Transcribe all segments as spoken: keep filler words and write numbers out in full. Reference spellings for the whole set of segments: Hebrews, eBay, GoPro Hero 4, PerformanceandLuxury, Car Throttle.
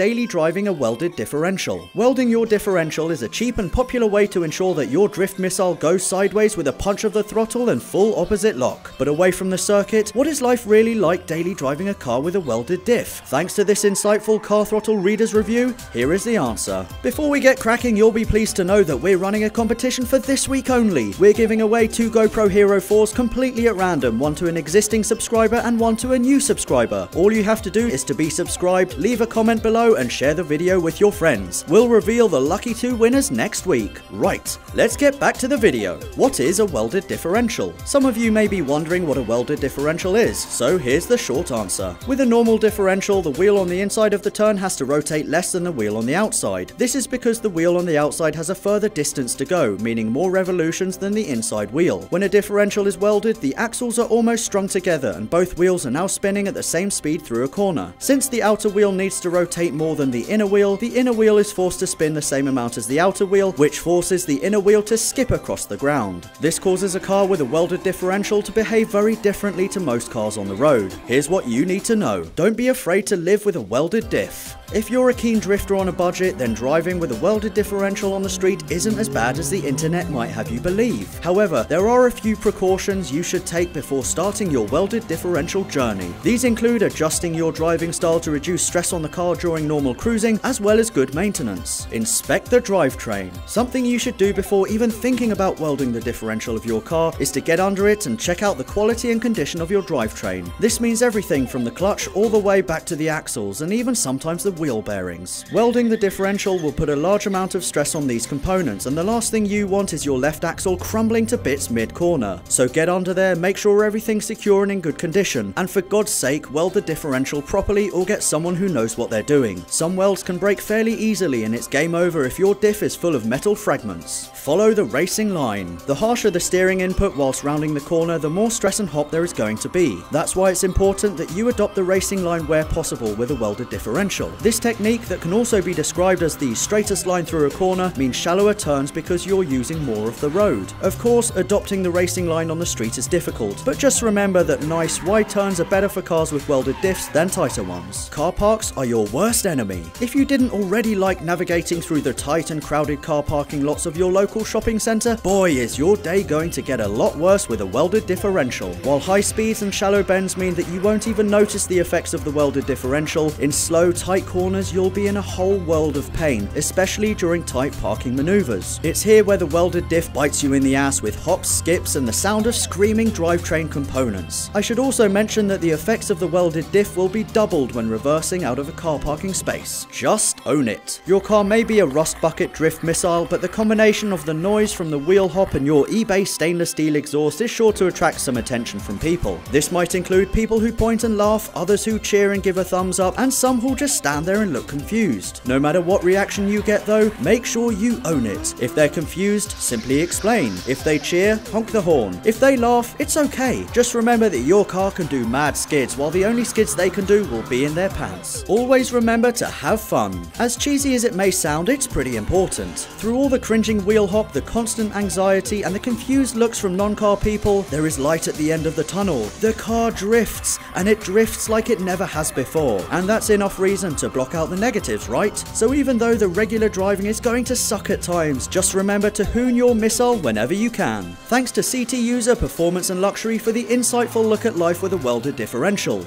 daily driving a welded differential. Welding your differential is a cheap and popular way to ensure that your drift missile goes sideways with a punch of the throttle and full opposite lock. But away from the circuit, what is life really like daily driving a car with a welded diff? Thanks to this insightful Car Throttle reader's review, here is the answer. Before we get cracking, you'll be pleased to know that we're running a competition for this week only. We're giving away two GoPro Hero fours completely at random, one to an existing subscriber and one to a new subscriber. All you have to do is to be subscribed, leave a comment below and share the video with your friends. We'll reveal the lucky two winners next week. Right, let's get back to the video. What is a welded differential? Some of you may be wondering what a welded differential is, so here's the short answer. With a normal differential, the wheel on the inside of the turn has to rotate less than the wheel on the outside. This is because the wheel on the outside has a further distance to go, meaning more revolutions than the inside wheel. When a differential is welded, the axles are almost strung together and both wheels are now spinning at the same speed through a corner. Since the outer wheel needs to rotate more than the inner wheel, the inner wheel is forced to spin the same amount as the outer wheel, which forces the inner wheel to skip across the ground. This causes a car with a welded differential to behave very differently to most cars on the road. Here's what you need to know. Don't be afraid to live with a welded diff. If you're a keen drifter on a budget, then driving with a welded differential on the street isn't as bad as the internet might have you believe. However, there are a few precautions you should take before starting your welded differential journey. These include adjusting your driving style to reduce stress on the car during normal cruising, as well as good maintenance. Inspect the drivetrain. Something you should do before even thinking about welding the differential of your car is to get under it and check out the quality and condition of your drivetrain. This means everything from the clutch all the way back to the axles, and even sometimes the wheel bearings. Welding the differential will put a large amount of stress on these components, and the last thing you want is your left axle crumbling to bits mid-corner. So get under there, make sure everything's secure and in good condition, and for God's sake, weld the differential properly or get someone who knows what they're doing. Some welds can break fairly easily and it's game over if your diff is full of metal fragments. Follow the racing line. The harsher the steering input whilst rounding the corner, the more stress and hop there is going to be. That's why it's important that you adopt the racing line where possible with a welded differential. This technique, that can also be described as the straightest line through a corner, means shallower turns because you're using more of the road. Of course, adopting the racing line on the street is difficult, but just remember that nice, wide turns are better for cars with welded diffs than tighter ones. Car parks are your worst enemy. If you didn't already like navigating through the tight and crowded car parking lots of your local shopping centre, boy is your day going to get a lot worse with a welded differential. While high speeds and shallow bends mean that you won't even notice the effects of the welded differential, in slow, tight corners, corners, you'll be in a whole world of pain, especially during tight parking maneuvers. It's here where the welded diff bites you in the ass with hops, skips, and the sound of screaming drivetrain components. I should also mention that the effects of the welded diff will be doubled when reversing out of a car parking space. Just own it. Your car may be a rust bucket drift missile, but the combination of the noise from the wheel hop and your eBay stainless steel exhaust is sure to attract some attention from people. This might include people who point and laugh, others who cheer and give a thumbs up, and some who'll just stand there and look confused. No matter what reaction you get though, make sure you own it. If they're confused, simply explain. If they cheer, honk the horn. If they laugh, it's okay. Just remember that your car can do mad skids, while the only skids they can do will be in their pants. Always remember to have fun. As cheesy as it may sound, it's pretty important. Through all the cringing wheel hop, the constant anxiety, and the confused looks from non-car people, there is light at the end of the tunnel. The car drifts, and it drifts like it never has before. And that's enough reason to block Block out the negatives, right? So even though the regular driving is going to suck at times, just remember to hoon your missile whenever you can. Thanks to C T User Performance and Luxury for the insightful look at life with a welded differential.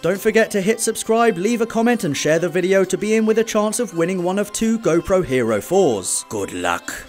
Don't forget to hit subscribe, leave a comment and share the video to be in with a chance of winning one of two GoPro Hero fours. Good luck.